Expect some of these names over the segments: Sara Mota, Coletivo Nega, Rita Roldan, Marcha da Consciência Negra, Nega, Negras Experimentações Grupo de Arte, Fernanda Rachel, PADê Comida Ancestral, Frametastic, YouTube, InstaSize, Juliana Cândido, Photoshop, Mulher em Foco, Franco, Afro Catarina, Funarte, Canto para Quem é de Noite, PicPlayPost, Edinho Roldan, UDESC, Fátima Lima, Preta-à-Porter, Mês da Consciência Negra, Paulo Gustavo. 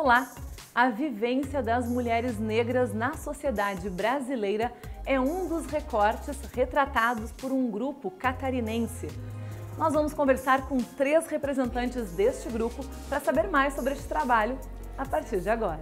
Olá! A vivência das mulheres negras na sociedade brasileira é um dos recortes retratados por um grupo catarinense. Nós vamos conversar com 3 representantes deste grupo para saber mais sobre este trabalho a partir de agora.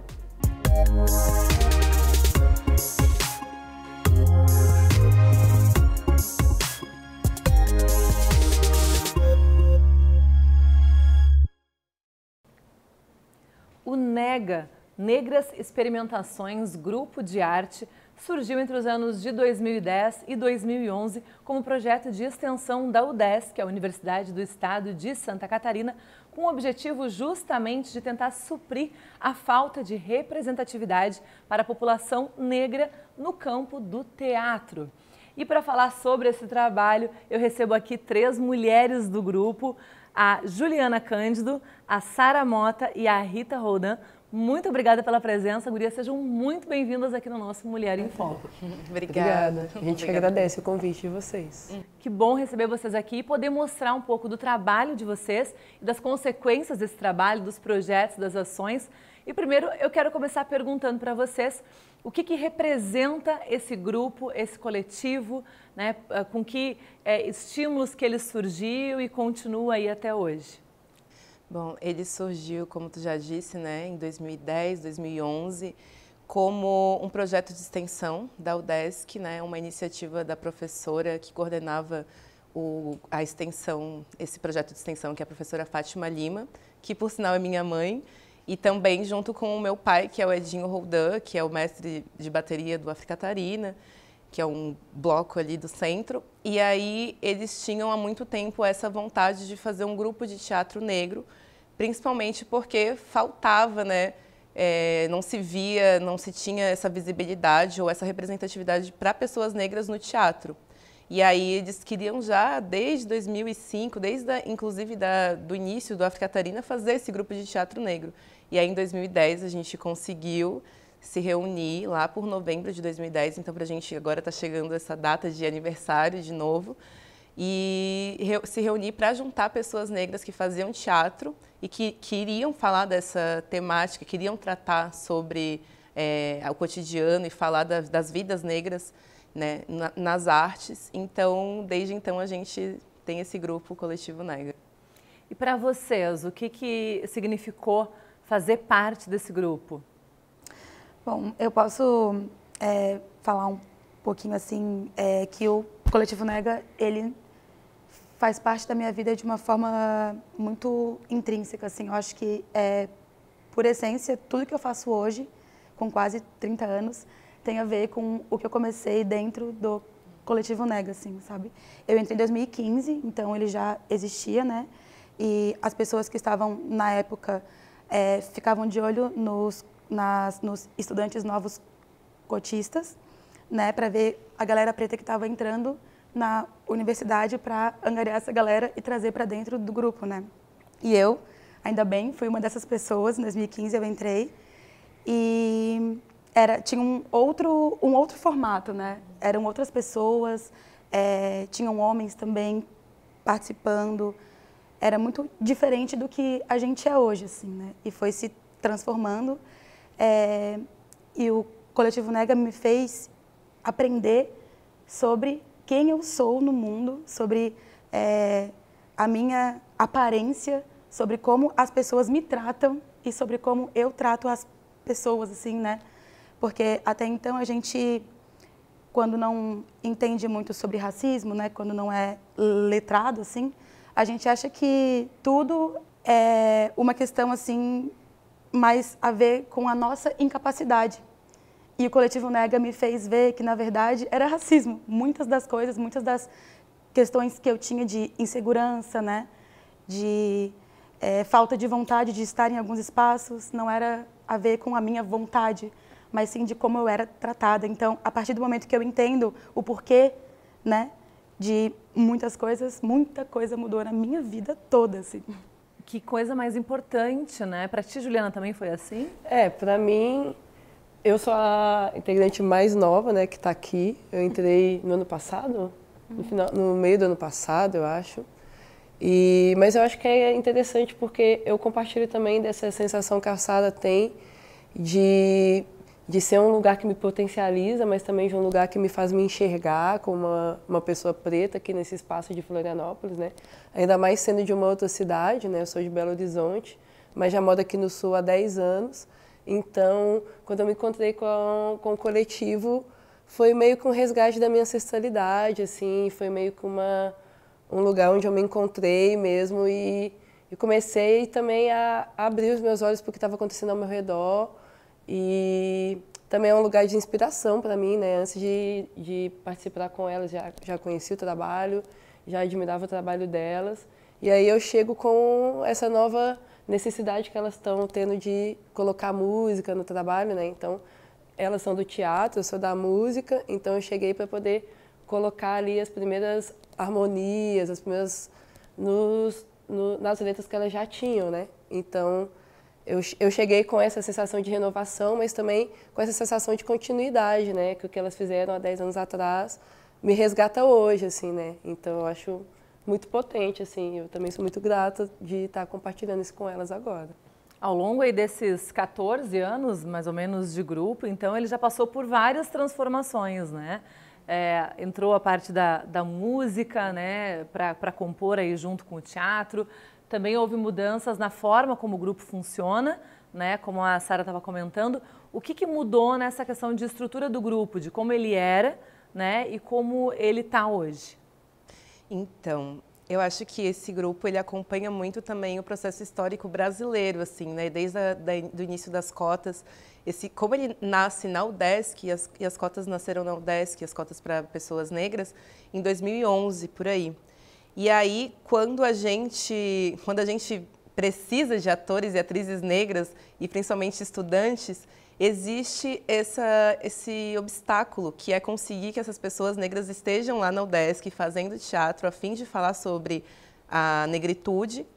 O Nega, Negras Experimentações Grupo de Arte, surgiu entre os anos de 2010 e 2011 como projeto de extensão da UDESC, a Universidade do Estado de Santa Catarina, com o objetivo justamente de tentar suprir a falta de representatividade para a população negra no campo do teatro. E para falar sobre esse trabalho, eu recebo aqui 3 mulheres do grupo, a Juliana Cândido, a Sara Mota e a Rita Roldan. Muito obrigada pela presença, gurias. Sejam muito bem-vindas aqui no nosso Mulher em Foco. Obrigada. A gente agradece o convite de vocês. Que bom receber vocês aqui e poder mostrar um pouco do trabalho de vocês, e das consequências desse trabalho, dos projetos, das ações. E primeiro eu quero começar perguntando para vocês o que representa esse grupo, esse coletivo, né? Com que estímulos que ele surgiu e continua aí até hoje? Bom, ele surgiu, como tu já disse, né, em 2010, 2011, como um projeto de extensão da UDESC, né, uma iniciativa da professora que coordenava a extensão, esse projeto de extensão, que é a professora Fátima Lima, que por sinal é minha mãe. E também junto com o meu pai, que é o Edinho Roldan, que é o mestre de bateria do Afro Catarina, que é um bloco ali do centro. E aí eles tinham há muito tempo essa vontade de fazer um grupo de teatro negro, principalmente porque faltava, né? Não se via, não se tinha essa visibilidade ou essa representatividade para pessoas negras no teatro. E aí eles queriam já, desde 2005, inclusive do início do Afro Catarina, fazer esse grupo de teatro negro. E aí em 2010 a gente conseguiu se reunir lá por novembro de 2010, então para a gente agora está chegando essa data de aniversário de novo, e se reunir para juntar pessoas negras que faziam teatro e que queriam falar dessa temática, queriam tratar sobre o cotidiano e falar das vidas negras, né, nas artes. Então, desde então, a gente tem esse grupo, o Coletivo Nega. E para vocês, o que significou fazer parte desse grupo? Bom, eu posso falar um pouquinho assim, que o Coletivo Nega, ele faz parte da minha vida de uma forma muito intrínseca, assim. Eu acho que, por essência, tudo que eu faço hoje, com quase 30 anos, tem a ver com o que eu comecei dentro do Coletivo Nega, assim, sabe? Eu entrei em 2015, então ele já existia, né? E as pessoas que estavam na época ficavam de olho nos estudantes novos cotistas, né? Para ver a galera preta que estava entrando na universidade, para angariar essa galera e trazer para dentro do grupo, né? E eu, ainda bem, fui uma dessas pessoas. Em 2015 eu entrei e tinha um outro formato, né? Eram outras pessoas, tinham homens também participando. Era muito diferente do que a gente é hoje, assim, né? E foi se transformando. E o Coletivo Nega me fez aprender sobre quem eu sou no mundo, sobre a minha aparência, sobre como as pessoas me tratam e sobre como eu trato as pessoas, assim, né? Porque até então a gente, quando não entende muito sobre racismo, né, quando não é letrado, assim, a gente acha que tudo é uma questão assim, mais a ver com a nossa incapacidade. E o Coletivo Nega me fez ver que, na verdade, era racismo. Muitas das coisas, muitas das questões que eu tinha de insegurança, né, de falta de vontade de estar em alguns espaços, não era a ver com a minha vontade, mas sim de como eu era tratada. Então, a partir do momento que eu entendo o porquê, né, de muitas coisas, muita coisa mudou na minha vida toda, assim. Que coisa mais importante, né? Para ti, Juliana, também foi assim? Para mim, eu sou a integrante mais nova, né, que está aqui. Eu entrei no ano passado, no meio do ano passado, eu acho. E, mas eu acho que é interessante porque eu compartilho também dessa sensação que a Sara tem de ser um lugar que me potencializa, mas também de um lugar que me faz me enxergar como uma pessoa preta aqui nesse espaço de Florianópolis, né? Ainda mais sendo de uma outra cidade, né? Eu sou de Belo Horizonte, mas já moro aqui no Sul há 10 anos. Então, quando eu me encontrei com o coletivo, foi meio que um resgate da minha ancestralidade, assim, foi meio que um lugar onde eu me encontrei mesmo e comecei também a abrir os meus olhos para o que estava acontecendo ao meu redor. E também é um lugar de inspiração para mim, né? Antes de participar com elas, já conheci o trabalho, já admirava o trabalho delas. E aí eu chego com essa nova necessidade que elas estão tendo de colocar música no trabalho, né? Então, elas são do teatro, eu sou da música, então eu cheguei para poder colocar ali as primeiras harmonias, as primeiras nas letras que elas já tinham, né? Então, eu cheguei com essa sensação de renovação, mas também com essa sensação de continuidade, né? Que o que elas fizeram há 10 anos atrás me resgata hoje, assim, né? Então, eu acho muito potente, assim. Eu também sou muito grata de estar compartilhando isso com elas agora. Ao longo aí desses 14 anos, mais ou menos, de grupo, então, ele já passou por várias transformações, né? É, entrou a parte da música, né? Para compor aí junto com o teatro. Também houve mudanças na forma como o grupo funciona, né? Como a Sara estava comentando. O que mudou nessa questão de estrutura do grupo, de como ele era, né? E como ele está hoje? Então, eu acho que esse grupo ele acompanha muito também o processo histórico brasileiro, assim, né? Desde do início das cotas, como ele nasce na UDESC, e as cotas nasceram na UDESC, as cotas para pessoas negras, em 2011, por aí. E aí, quando a gente precisa de atores e atrizes negras, e principalmente estudantes, existe esse obstáculo, que é conseguir que essas pessoas negras estejam lá na UDESC, fazendo teatro, a fim de falar sobre a negritude.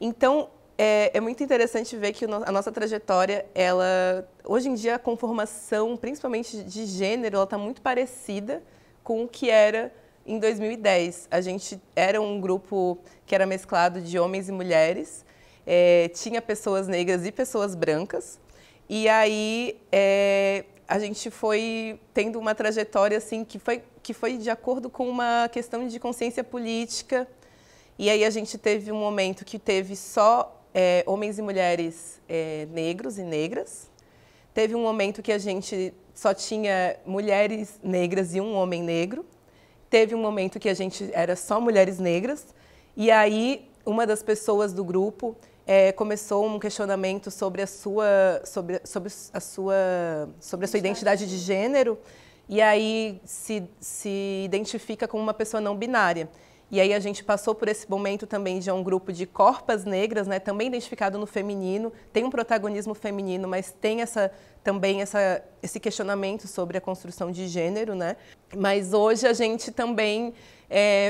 Então, é muito interessante ver que a nossa trajetória, ela, hoje em dia, a conformação, principalmente de gênero, ela está muito parecida com o que era em 2010, a gente era um grupo que era mesclado de homens e mulheres, tinha pessoas negras e pessoas brancas, e aí a gente foi tendo uma trajetória assim, que foi de acordo com uma questão de consciência política, e aí a gente teve um momento que teve só homens e mulheres negros e negras, teve um momento que a gente só tinha mulheres negras e um homem negro, teve um momento que a gente era só mulheres negras, e aí uma das pessoas do grupo começou um questionamento sobre a sua identidade de gênero, e aí se identifica como uma pessoa não binária. E aí a gente passou por esse momento também de um grupo de corpas negras, né, também identificado no feminino, tem um protagonismo feminino, mas tem esse questionamento sobre a construção de gênero, né? Mas hoje a gente também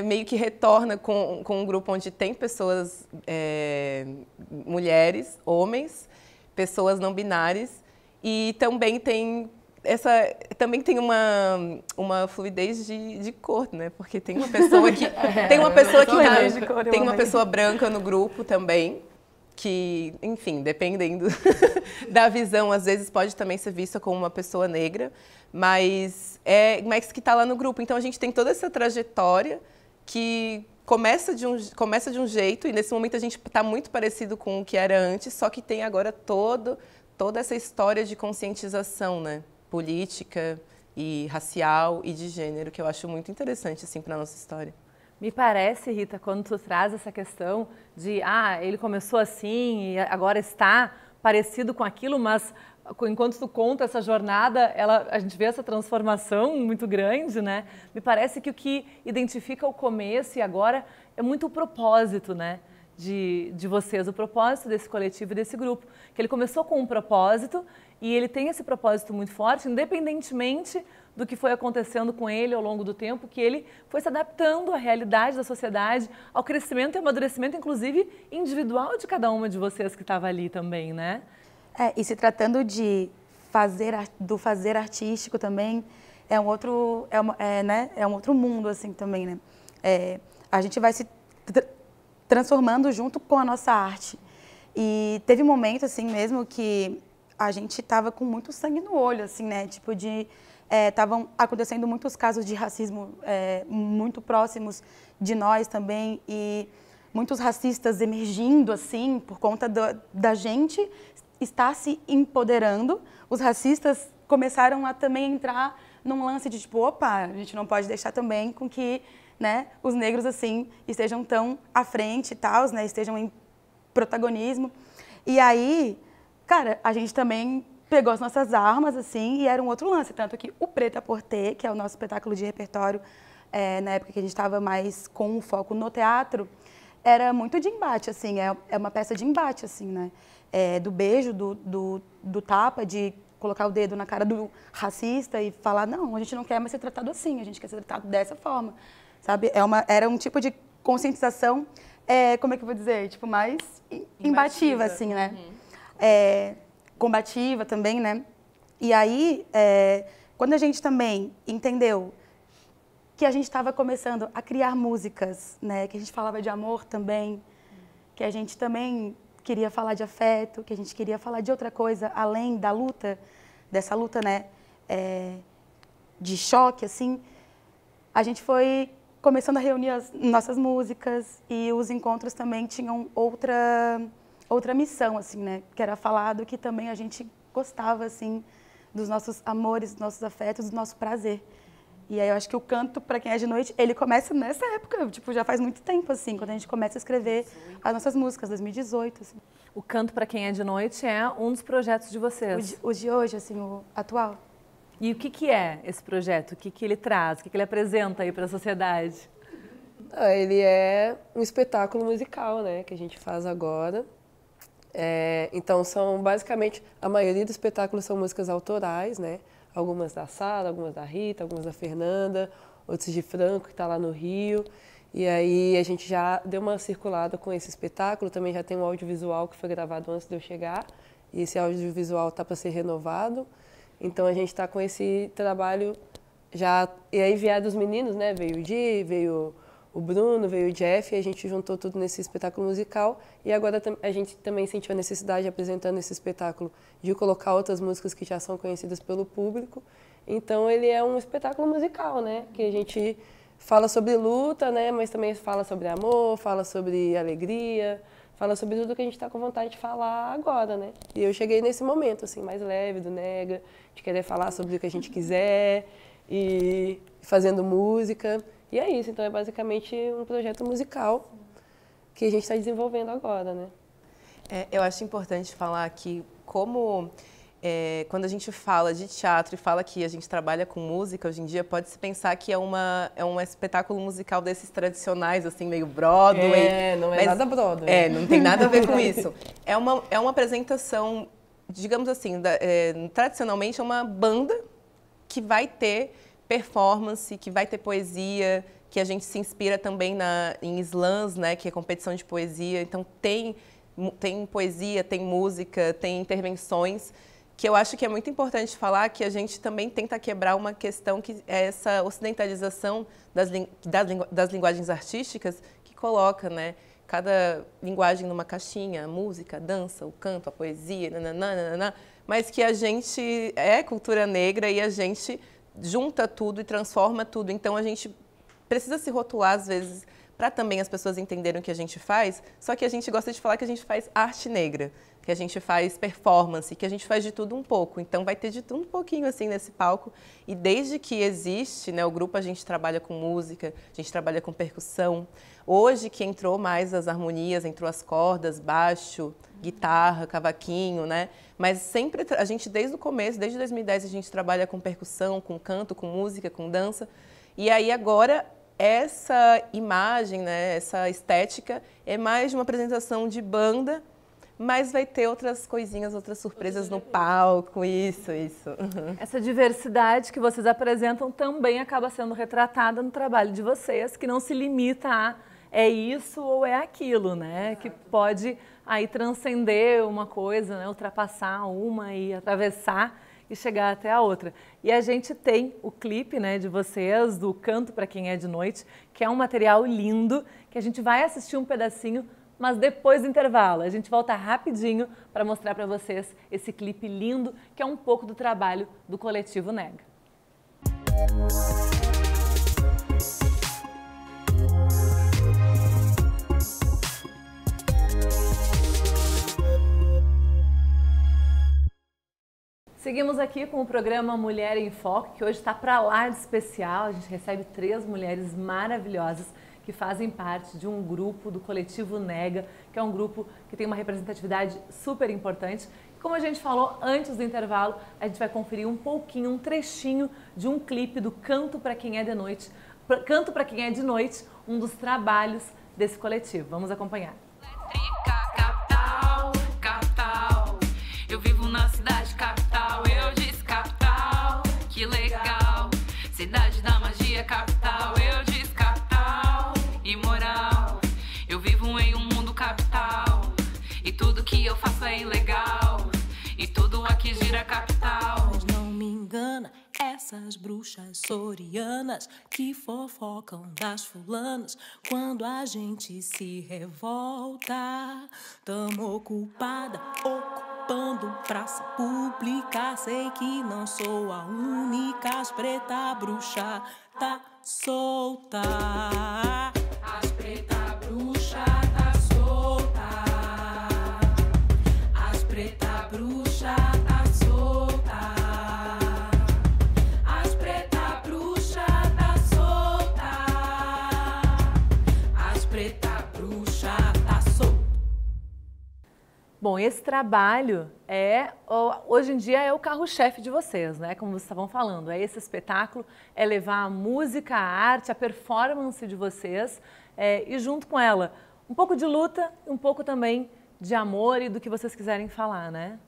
meio que retorna com um grupo onde tem pessoas, mulheres, homens, pessoas não binárias, e também tem uma fluidez de cor, né? Porque tem uma pessoa que tem uma pessoa branca no grupo também, que, enfim, dependendo da visão, às vezes pode também ser vista como uma pessoa negra, mas que está lá no grupo. Então a gente tem toda essa trajetória que começa de um jeito, e nesse momento a gente está muito parecido com o que era antes, só que tem agora toda essa história de conscientização, né? Política e racial e de gênero, que eu acho muito interessante assim para a nossa história. Me parece, Rita, quando tu traz essa questão de ele começou assim e agora está parecido com aquilo, mas enquanto tu conta essa jornada, a gente vê essa transformação muito grande, né? Me parece que o que identifica o começo e agora é muito o propósito, né? De vocês, o propósito desse coletivo e desse grupo, que ele começou com um propósito e ele tem esse propósito muito forte, independentemente do que foi acontecendo com ele ao longo do tempo, que ele foi se adaptando à realidade da sociedade, ao crescimento e amadurecimento, inclusive, individual de cada uma de vocês que estava ali também, né? E se tratando de fazer artístico também, é um outro mundo, assim, também, né? A gente vai se transformando junto com a nossa arte. E teve um momento, assim, mesmo que a gente tava com muito sangue no olho, assim, né? Tipo de... Estavam acontecendo muitos casos de racismo muito próximos de nós também e muitos racistas emergindo, assim, por conta da gente estar se empoderando. Os racistas começaram a também entrar num lance de tipo, opa, a gente não pode deixar também com que, né, os negros, assim, estejam tão à frente e tal, né, estejam em protagonismo. E aí, cara, a gente também pegou as nossas armas, assim, e era um outro lance. Tanto que o Preta-à-Porter, que é o nosso espetáculo de repertório, na época que a gente estava mais com o foco no teatro, era muito de embate, assim, é uma peça de embate, assim, né? Do beijo, do tapa, de colocar o dedo na cara do racista e falar, não, a gente não quer mais ser tratado assim, a gente quer ser tratado dessa forma, sabe? Era um tipo de conscientização, como é que eu vou dizer? Tipo, mais imbativa, assim, né? Uhum. Combativa também, né? E aí, quando a gente também entendeu que a gente estava começando a criar músicas, né? Que a gente falava de amor também, que a gente também queria falar de afeto, que a gente queria falar de outra coisa além da luta, dessa luta, né? De choque, assim. A gente foi começando a reunir as nossas músicas e os encontros também tinham outra missão, assim, né, que era falar do que também a gente gostava, assim, dos nossos amores, dos nossos afetos, do nosso prazer. E aí eu acho que o Canto para Quem é de Noite, ele começa nessa época, tipo, já faz muito tempo, assim, quando a gente começa a escrever as nossas músicas, 2018, assim. O Canto para Quem é de Noite é um dos projetos de vocês? O de hoje, assim, o atual. E o que é esse projeto? O que ele traz? O que ele apresenta aí para a sociedade? Ele é um espetáculo musical, né, que a gente faz agora. Então, são basicamente, a maioria dos espetáculos são músicas autorais, né? Algumas da Sara, algumas da Rita, algumas da Fernanda, outros de Franco, que está lá no Rio. E aí a gente já deu uma circulada com esse espetáculo, também já tem um audiovisual que foi gravado antes de eu chegar, e esse audiovisual está para ser renovado. Então, a gente está com esse trabalho já... E aí vieram os meninos, né? Veio o Gi, veio... o Bruno, veio o Jeff, e a gente juntou tudo nesse espetáculo musical. E agora a gente também sentiu a necessidade, apresentando esse espetáculo, de colocar outras músicas que já são conhecidas pelo público. Então ele é um espetáculo musical, né? Que a gente fala sobre luta, né? Mas também fala sobre amor, fala sobre alegria, fala sobre tudo que a gente está com vontade de falar agora, né? E eu cheguei nesse momento, assim, mais leve do Nega, de querer falar sobre o que a gente quiser, e fazendo música. E é isso, então é basicamente um projeto musical que a gente está desenvolvendo agora, né? Eu acho importante falar que como quando a gente fala de teatro e fala que a gente trabalha com música, hoje em dia pode-se pensar que é um espetáculo musical desses tradicionais, assim, meio Broadway. Não é nada Broadway. Não tem nada a ver com isso. É uma apresentação, digamos assim, tradicionalmente é uma banda que vai ter performance, que vai ter poesia, que a gente se inspira também em slams, né, que é competição de poesia. Então tem poesia, tem música, tem intervenções, que eu acho que é muito importante falar que a gente também tenta quebrar uma questão que é essa ocidentalização das linguagens artísticas que coloca, né, cada linguagem numa caixinha, a música, a dança, o canto, a poesia, nananana, mas que a gente é cultura negra e a gente junta tudo e transforma tudo. Então, a gente precisa se rotular, às vezes, para também as pessoas entenderem o que a gente faz, só que a gente gosta de falar que a gente faz arte negra, que a gente faz performance, que a gente faz de tudo um pouco. Então, vai ter de tudo um pouquinho, assim, nesse palco. E desde que existe, né, o grupo, a gente trabalha com música, a gente trabalha com percussão. Hoje que entrou mais as harmonias, entrou as cordas, baixo, guitarra, cavaquinho, né? Mas sempre, a gente desde o começo, desde 2010, a gente trabalha com percussão, com canto, com música, com dança. E aí agora, essa imagem, né, essa estética, é mais de uma apresentação de banda, mas vai ter outras coisinhas, outras surpresas no palco, isso. Essa diversidade que vocês apresentam também acaba sendo retratada no trabalho de vocês, que não se limita a é isso ou é aquilo, né? Exato. Que pode aí transcender uma coisa, né? Ultrapassar uma e atravessar, e chegar até a outra. E a gente tem o clipe, né, de vocês, do Canto para Quem é de Noite, que é um material lindo, que a gente vai assistir um pedacinho, mas depois do intervalo. A gente volta rapidinho para mostrar para vocês esse clipe lindo, que é um pouco do trabalho do Coletivo Nega. Seguimos aqui com o programa Mulher em Foco, que hoje está para lá de especial. A gente recebe três mulheres maravilhosas que fazem parte de um grupo do Coletivo Nega, que é um grupo que tem uma representatividade super importante. Como a gente falou antes do intervalo, a gente vai conferir um pouquinho, um trechinho de um clipe do Canto para Quem é de Noite, Canto para Quem é de Noite, um dos trabalhos desse coletivo. Vamos acompanhar. Eu vivo na cidade capital, eu disse capital, que legal. Cidade da magia capital, eu disse capital, imoral. Eu vivo em um mundo capital, e tudo que eu faço é ilegal, e tudo aqui gira capital. Mas não me engana, essas bruxas sorianas que fofocam das fulanas, quando a gente se revolta, tamo ocupada, ocupando praça pública. Sei que não sou a única, as preta bruxa tá solta. As preta bruxa tá solta. As preta bruxa tá solta. As preta bruxa tá solta. As preta bruxa tá solta. Bom, esse trabalho hoje em dia é o carro-chefe de vocês, né? Como vocês estavam falando, é esse espetáculo, é levar a música, a arte, a performance de vocês e junto com ela um pouco de luta, um pouco também de amor e do que vocês quiserem falar, né?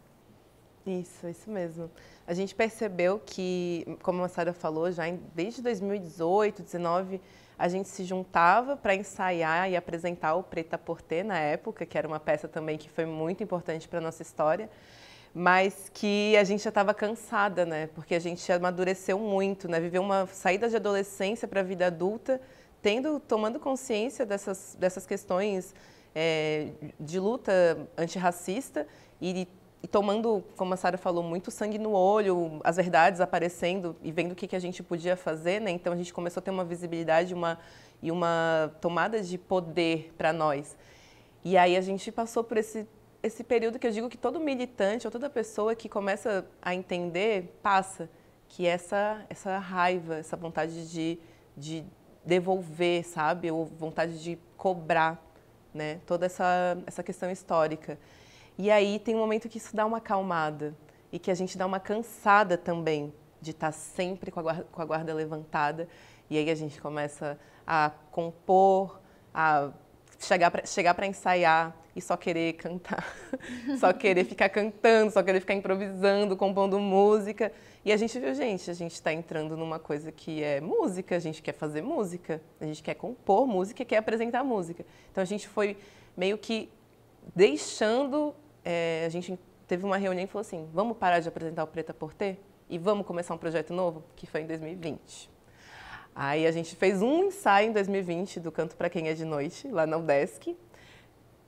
Isso mesmo. A gente percebeu que, como a Sara falou, já desde 2018, 2019, a gente se juntava para ensaiar e apresentar o Preta-à-Porter na época, que era uma peça também que foi muito importante para a nossa história, mas que a gente já estava cansada, né? Porque a gente amadureceu muito, né? Viveu uma saída de adolescência para a vida adulta, tomando consciência dessas questões de luta antirracista e tomando, como a Sara falou, muito sangue no olho, as verdades aparecendo e vendo o que a gente podia fazer, né? Então a gente começou a ter uma visibilidade e uma tomada de poder para nós. E aí a gente passou por esse período que eu digo que todo militante ou toda pessoa que começa a entender passa, que essa raiva, essa vontade de devolver, sabe? Ou vontade de cobrar, né? Toda essa questão histórica. E aí tem um momento que isso dá uma acalmada e que a gente dá uma cansada também de estar sempre com a guarda levantada. E aí a gente começa a compor, a chegar para ensaiar e só querer cantar, só querer ficar cantando, só querer ficar improvisando, compondo música. E a gente viu, a gente está entrando numa coisa que é música, a gente quer fazer música, a gente quer compor música e quer apresentar música. Então a gente foi meio que deixando... A gente teve uma reunião e falou assim, vamos parar de apresentar o Preta-à-Porter e vamos começar um projeto novo, que foi em 2020. Aí a gente fez um ensaio em 2020 do Canto para Quem é de Noite, lá na UDESC,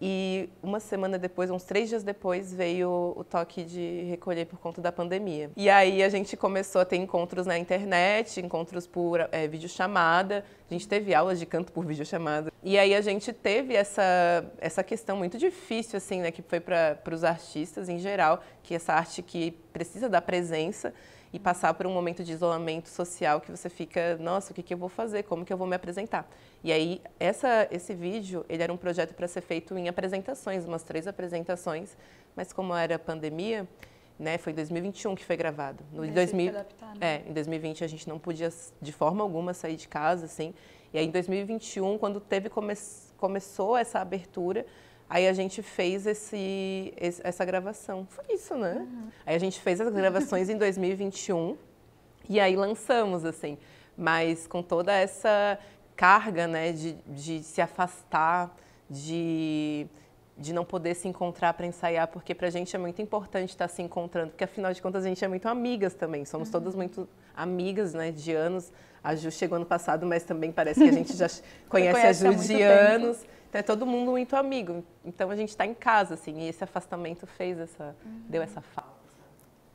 e uma semana depois, uns 3 dias depois, veio o toque de recolher por conta da pandemia. E aí a gente começou a ter encontros na internet, encontros por videochamada, a gente teve aulas de canto por videochamada. E aí a gente teve essa questão muito difícil, assim, né, que foi para os artistas em geral, que essa arte que precisa da presença e passar por um momento de isolamento social que você fica, nossa, o que eu vou fazer? Como que eu vou me apresentar? E aí, esse vídeo, ele era um projeto para ser feito em apresentações, umas 3 apresentações, mas como era pandemia, né, foi em 2021 que foi gravado. Em 2020 a gente não podia, de forma alguma, sair de casa, assim. E aí, em 2021, quando começou essa abertura, aí a gente fez essa gravação. Foi isso, né? Uhum. Aí a gente fez as gravações em 2021 e aí lançamos, assim. Mas com toda essa carga, né, de se afastar, de de não poder se encontrar para ensaiar, porque para a gente é muito importante estar se encontrando, porque afinal de contas a gente é muito amigas também, somos todas muito amigas, né, de anos. A Ju chegou ano passado, mas também parece que a gente já conhece a Ju de anos. Então é todo mundo muito amigo, então a gente está em casa, assim, e esse afastamento fez essa, deu essa falta.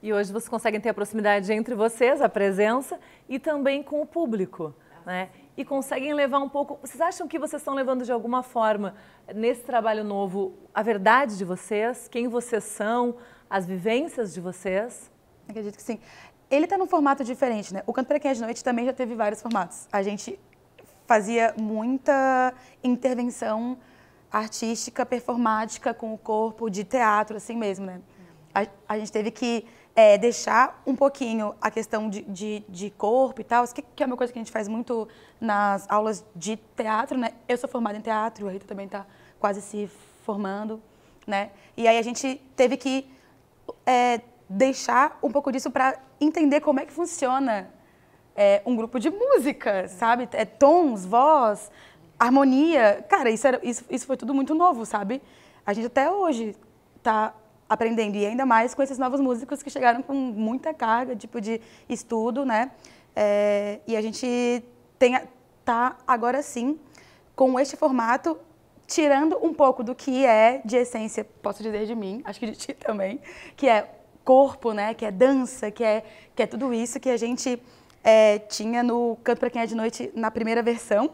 E hoje vocês conseguem ter a proximidade entre vocês, a presença, e também com o público, né? E conseguem levar um pouco... Vocês acham que vocês estão levando de alguma forma, nesse trabalho novo, a verdade de vocês, quem vocês são, as vivências de vocês? Acredito que sim. Ele está num formato diferente, né? O Canto para Quem é de Noite também já teve vários formatos. A gente fazia muita intervenção artística, performática com o corpo, de teatro, assim mesmo, né? A gente teve que... deixar um pouquinho a questão de corpo e tal, que é uma coisa que a gente faz muito nas aulas de teatro, né? Eu sou formada em teatro, a Rita também está quase se formando, né? E aí a gente teve que deixar um pouco disso para entender como é que funciona um grupo de música, sabe? Tons, voz, harmonia. Cara, isso foi tudo muito novo, sabe? A gente até hoje está... aprendendo, e ainda mais com esses novos músicos que chegaram com muita carga, tipo, de estudo, né? E a gente tá agora sim com este formato, tirando um pouco do que é de essência, posso dizer de mim, acho que de ti também, que é corpo, né? Que é dança, que é tudo isso que a gente tinha no Canto para Quem é de Noite na primeira versão.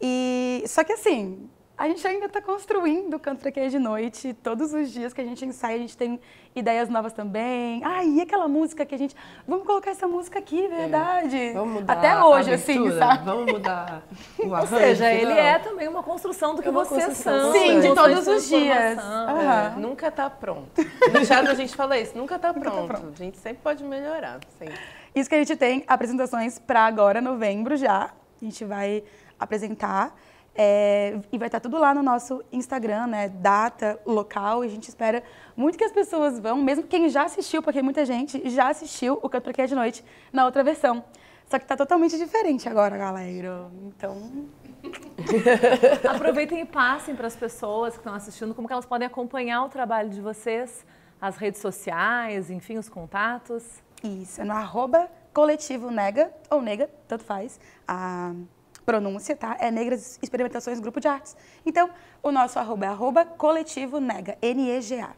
E só que assim... A gente ainda está construindo o Canto para Quem é de Noite. Todos os dias que a gente ensaia, a gente tem ideias novas também. Ah, e aquela música que a gente... Vamos colocar essa música aqui, verdade. Vamos mudar até hoje, assim, sabe? Vamos mudar o arranjo. Ou seja, ele é também uma construção do que vocês são. Sim, de todos os dias. Uhum. Nunca está pronto. Já a gente fala isso, nunca está pronto. Tá pronto. A gente sempre pode melhorar. Sempre. Isso que a gente tem apresentações para agora, novembro já. A gente vai apresentar. E vai estar tudo lá no nosso Instagram, né? Data, local, e a gente espera muito que as pessoas vão, mesmo quem já assistiu, porque muita gente já assistiu o Canto para Quem é de Noite na outra versão. Só que está totalmente diferente agora, galera. Então... Aproveitem e passem para as pessoas que estão assistindo, como que elas podem acompanhar o trabalho de vocês, as redes sociais, enfim, os contatos. Isso, é no @coletivo nega, ou nega, tanto faz, a... pronúncia, tá? É Negras Experimentações Grupo de Artes. Então, o nosso arroba é @coletivo nega, N-E-G-A.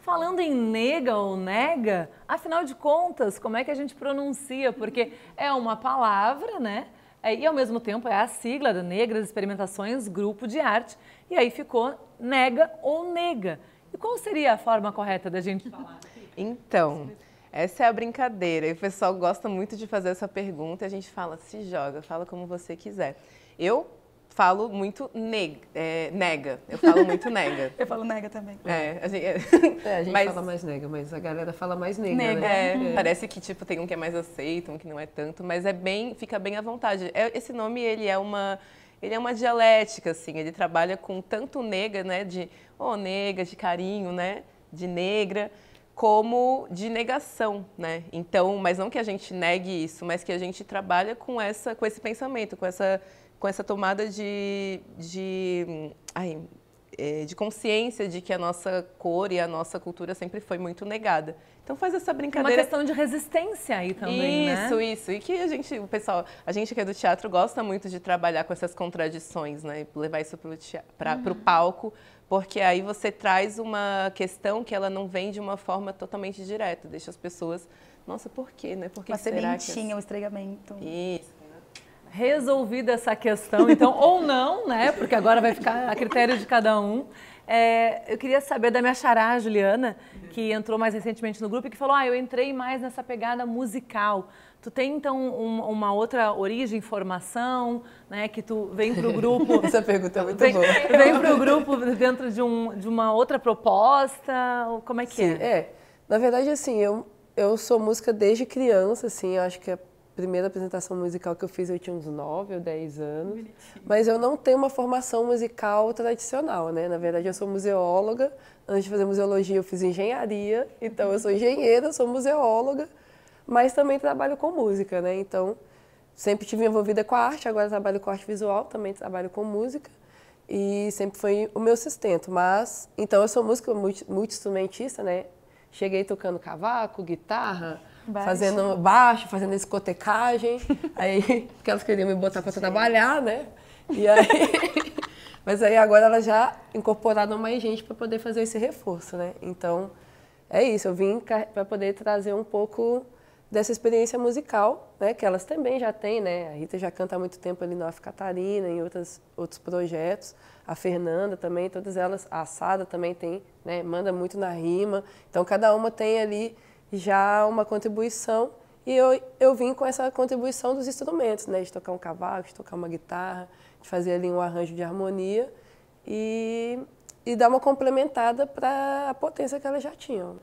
Falando em nega ou nega, afinal de contas, como é que a gente pronuncia? Porque é uma palavra, né? E ao mesmo tempo é a sigla da Negras Experimentações Grupo de Arte. E aí ficou nega ou nega. E qual seria a forma correta da gente falar? Então... Essa é a brincadeira, e o pessoal gosta muito de fazer essa pergunta, e a gente fala, se joga, fala como você quiser. Eu falo muito nega, eu falo muito nega. Eu falo nega também. A gente fala mais nega, mas a galera fala mais nega, né? Parece que tipo, tem um que é mais aceito, um que não é tanto, mas é bem, fica bem à vontade. Esse nome, ele é uma dialética, assim, ele trabalha com tanto nega, né, de nega, de carinho, né, de negra, como de negação, né? Então, mas não que a gente negue isso, mas que a gente trabalha com esse pensamento, com essa tomada de consciência de que a nossa cor e a nossa cultura sempre foi muito negada. Então faz essa brincadeira. É uma questão de resistência aí também, né? Isso. E que o pessoal, a gente que é do teatro gosta muito de trabalhar com essas contradições, né? Levar isso para o palco. Porque aí você traz uma questão que ela não vem de uma forma totalmente direta. Deixa as pessoas... Nossa, por quê, né? Por que uma sementinha, um estregamento. Isso. Resolvida essa questão, então, ou não, né? Porque agora vai ficar a critério de cada um. Eu queria saber da minha xará, Juliana, que entrou mais recentemente no grupo e que falou, eu entrei mais nessa pegada musical. Tu tem, então, uma outra origem, formação, né, que tu vem pro grupo... Essa pergunta é muito boa. Vem pro grupo dentro de uma outra proposta, como é que é? Sim, na verdade, assim, eu sou música desde criança, assim, eu acho que a primeira apresentação musical que eu fiz eu tinha uns 9 ou 10 anos, bonitinho. Mas eu não tenho uma formação musical tradicional, né? Na verdade, eu sou museóloga, antes de fazer museologia eu fiz engenharia, então eu sou engenheira, sou museóloga, mas também trabalho com música, né? Então, sempre estive envolvida com a arte, agora trabalho com arte visual, também trabalho com música. e sempre foi o meu sustento. Mas, então, eu sou música multi-instrumentista, né? Cheguei tocando cavaco, guitarra, fazendo baixo, fazendo discotecagem. Aí, porque elas queriam me botar para trabalhar, né? E aí, mas aí agora elas já incorporaram mais gente para poder fazer esse reforço, né? Então, é isso. Eu vim para poder trazer um pouco dessa experiência musical, né? Que elas também já têm, né? A Rita já canta há muito tempo ali no Afro Catarina, em outros projetos. A Fernanda também, todas elas. A Sara também tem, né? Manda muito na rima. Então, cada uma tem ali já uma contribuição. E eu vim com essa contribuição dos instrumentos, né? De tocar um cavaco, de tocar uma guitarra, de fazer ali um arranjo de harmonia e dar uma complementada para a potência que elas já tinham.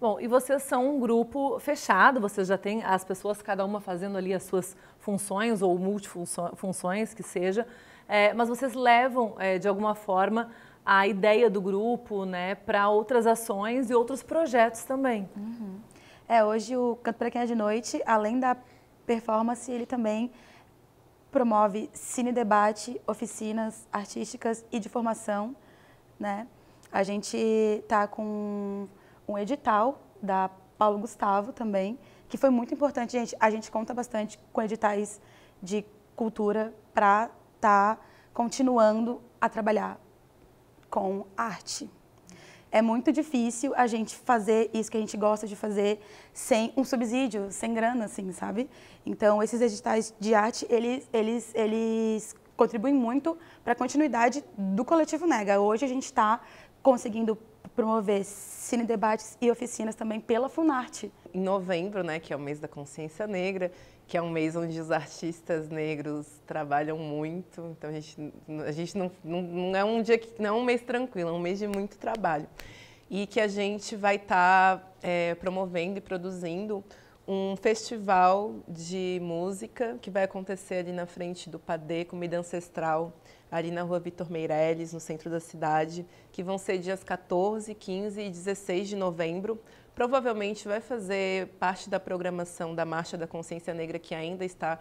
Bom, e vocês são um grupo fechado, vocês já têm as pessoas, cada uma fazendo ali as suas funções ou multifunções, que seja, mas vocês levam, de alguma forma, a ideia do grupo, né, para outras ações e outros projetos também. Uhum. Hoje o Canto para Quem é de Noite, além da performance, ele também promove cine-debate, oficinas artísticas e de formação, né? A gente está com um edital da Paulo Gustavo também, que foi muito importante, gente. A gente conta bastante com editais de cultura para estar continuando a trabalhar com arte. É muito difícil a gente fazer isso que a gente gosta de fazer sem um subsídio, sem grana, assim, sabe? Então, esses editais de arte, eles contribuem muito para a continuidade do Coletivo Nega. Hoje a gente está conseguindo promover cine-debates e oficinas também pela Funarte. Em novembro, né, que é o mês da consciência negra, que é um mês onde os artistas negros trabalham muito, então a gente não é um dia que não é um mês tranquilo, é um mês de muito trabalho. E que a gente vai estar promovendo e produzindo um festival de música que vai acontecer ali na frente do PADê Comida Ancestral, ali na rua Vitor Meirelles, no centro da cidade, que vão ser dias 14, 15 e 16 de novembro. Provavelmente vai fazer parte da programação da Marcha da Consciência Negra, que ainda está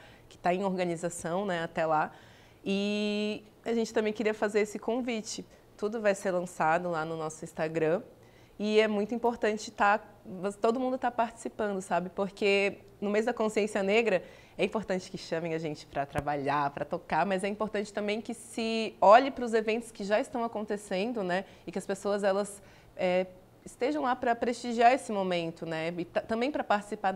em organização, né, até lá. E a gente também queria fazer esse convite. Tudo vai ser lançado lá no nosso Instagram. E é muito importante todo mundo está participando, sabe? Porque no mês da Consciência Negra é importante que chamem a gente para trabalhar, para tocar, mas é importante também que se olhe para os eventos que já estão acontecendo, né? E que as pessoas elas estejam lá para prestigiar esse momento, né? E também para participar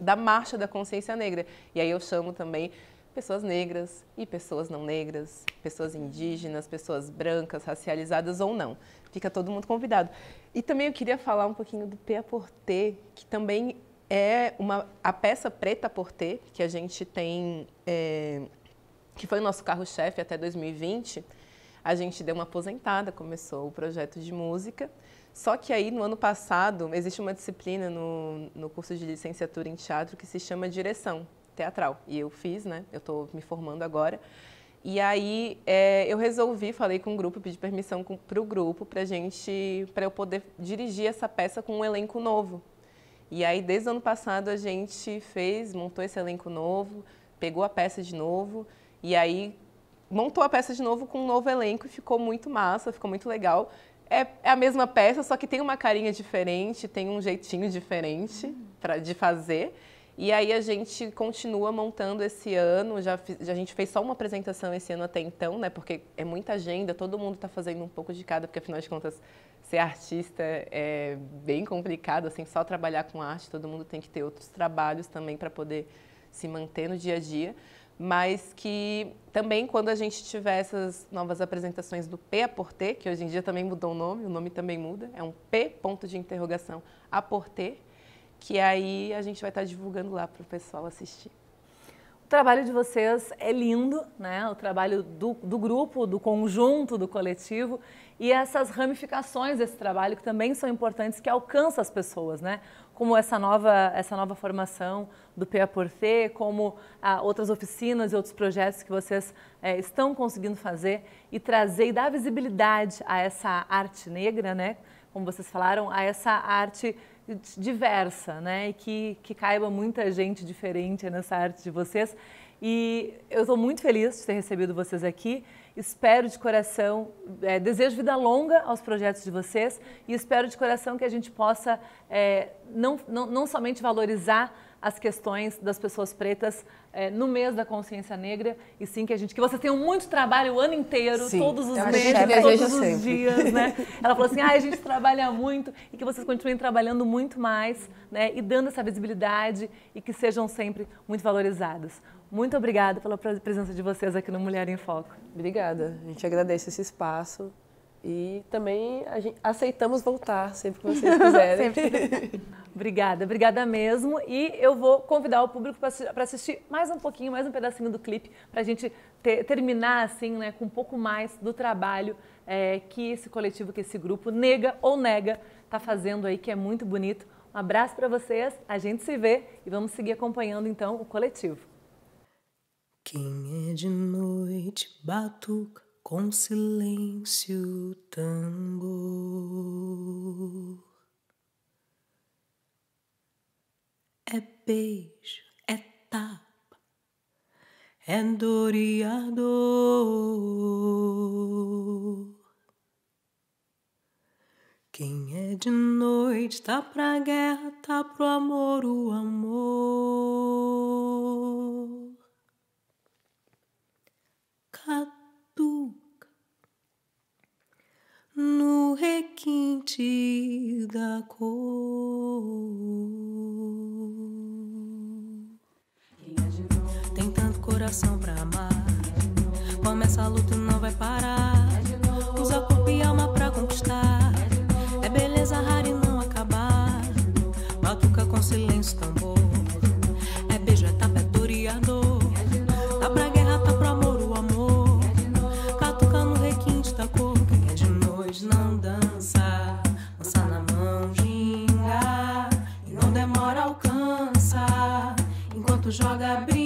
da Marcha da Consciência Negra. E aí eu chamo também pessoas negras e pessoas não negras, pessoas indígenas, pessoas brancas, racializadas ou não. Fica todo mundo convidado. E também eu queria falar um pouquinho do Preta-à-Porter, que também é a peça Preta-à-Porter, que a gente tem, que foi o nosso carro-chefe até 2020. A gente deu uma aposentada, começou o projeto de música. Só que aí, no ano passado, existe uma disciplina no curso de licenciatura em teatro que se chama direção teatral. E eu fiz, né? Eu estou me formando agora. E aí eu resolvi, falei com o grupo, pedi permissão para o grupo, para eu poder dirigir essa peça com um elenco novo. E aí, desde o ano passado, a gente montou esse elenco novo, pegou a peça de novo, e aí montou a peça de novo com um novo elenco e ficou muito massa, ficou muito legal. É a mesma peça, só que tem uma carinha diferente, tem um jeitinho diferente de fazer. E aí a gente continua montando esse ano, a gente fez só uma apresentação esse ano até então, né? Porque é muita agenda, todo mundo está fazendo um pouco de cada, porque afinal de contas ser artista é bem complicado, assim, só trabalhar com arte, todo mundo tem que ter outros trabalhos também para poder se manter no dia a dia. Mas que também quando a gente tiver essas novas apresentações do Preta-à-Porter, que hoje em dia também mudou o nome também muda, é um P ponto de interrogação a Porter, que aí a gente vai estar divulgando lá para o pessoal assistir. O trabalho de vocês é lindo, né? O trabalho do grupo, do conjunto, do coletivo e essas ramificações desse trabalho que também são importantes, que alcançam as pessoas, né? Como essa nova formação do Preta-à-Porter, como outras oficinas e outros projetos que vocês estão conseguindo fazer e trazer e dar visibilidade a essa arte negra, né? Como vocês falaram, a essa arte diversa, né? E que caiba muita gente diferente nessa arte de vocês. E eu estou muito feliz de ter recebido vocês aqui. Espero de coração, desejo vida longa aos projetos de vocês e espero de coração que a gente possa não somente valorizar as questões das pessoas pretas no mês da consciência negra, e sim que vocês tenham muito trabalho o ano inteiro, sim, todos os meses, todos os dias, né? Ela falou assim, ah, a gente trabalha muito, e que vocês continuem trabalhando muito mais, né? E dando essa visibilidade, e que sejam sempre muito valorizadas. Muito obrigada pela presença de vocês aqui no Mulher em Foco. Obrigada, a gente agradece esse espaço. E também a gente aceitamos voltar sempre que vocês quiserem. Sempre. Obrigada, obrigada mesmo. E eu vou convidar o público para assistir mais um pouquinho, mais um pedacinho do clipe, para a gente terminar assim, né, com um pouco mais do trabalho que esse coletivo, que esse grupo, Nega ou Nega, está fazendo aí, que é muito bonito. Um abraço para vocês, a gente se vê e vamos seguir acompanhando então o coletivo. Quem é de noite batuca com silêncio, tango. É beijo, é tapa, é dor e a dor. Quem é de noite tá pra guerra, tá pro amor, o amor. No requinte da cor, tem tanto coração pra amar. Começa a luta e não vai parar. Usa corpo e alma pra conquistar. É beleza rara e não acabar. Batuca com silêncio, tambor. É beijo, é tapa, é dor e a dor. Tá pra guerra, tá pro amor, o amor. Batuca no requinte da cor. Não dança, lança na mão, ginga, e não demora, alcança, enquanto joga, briga.